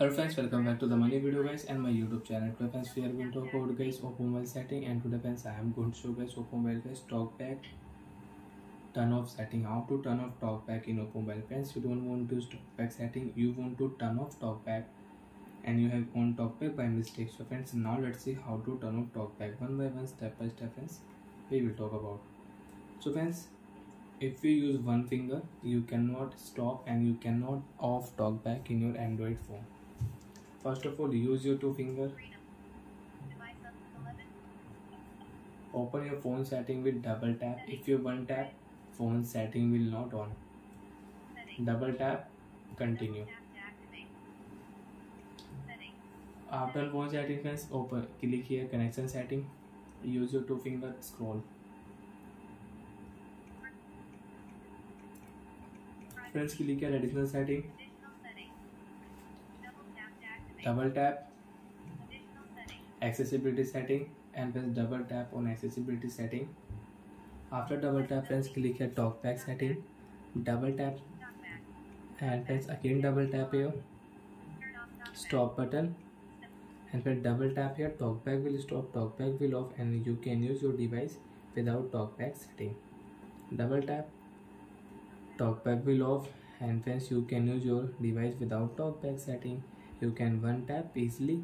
Hello friends, welcome back to the money video guys and my YouTube channel. Today friends, we are going to talk about guys Oppo mobile setting, and today friends I am going to show guys Oppo mobile guys TalkBack turn off setting. How to turn off TalkBack in Oppo mobile friends? You don't want to use TalkBack setting, you want to turn off TalkBack, and you have on TalkBack by mistake. So friends, now let's see how to turn off TalkBack one by one, step by step friends, we will talk about. So friends, if you use one finger, you cannot stop and you cannot off TalkBack in your Android phone. First of all, use your two fingers. Open your phone setting with double tap. If you one tap, phone setting will not on. Double tap, continue. After phone setting friends, open, click here connection setting. Use your two fingers, scroll. Friends, click here additional setting. Double tap accessibility setting and press double tap on accessibility setting. After double tap friends, click here TalkBack setting. Double tap and friends again double tap here stop button, and press double tap here TalkBack will stop, TalkBack will off, and you can use your device without TalkBack setting. Double tap, TalkBack will off, and friends you can use your device without TalkBack setting. You can one tap easily,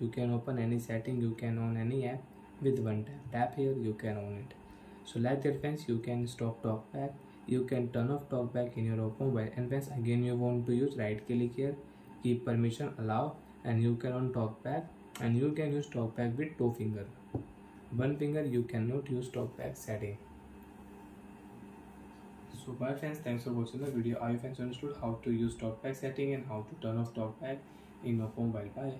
you can open any setting, you can on any app with one tap. Tap here, you can on it. So like that friends, you can stop TalkBack, you can turn off TalkBack in your Oppo mobile. And friends, again you want to use right click here, keep permission allow, and you can on TalkBack, and you can use TalkBack with two fingers. One finger you cannot use TalkBack setting. So bye friends, thanks for watching the video. I hope you understood how to use TalkBack setting and how to turn off TalkBack in your phone. Bye bye.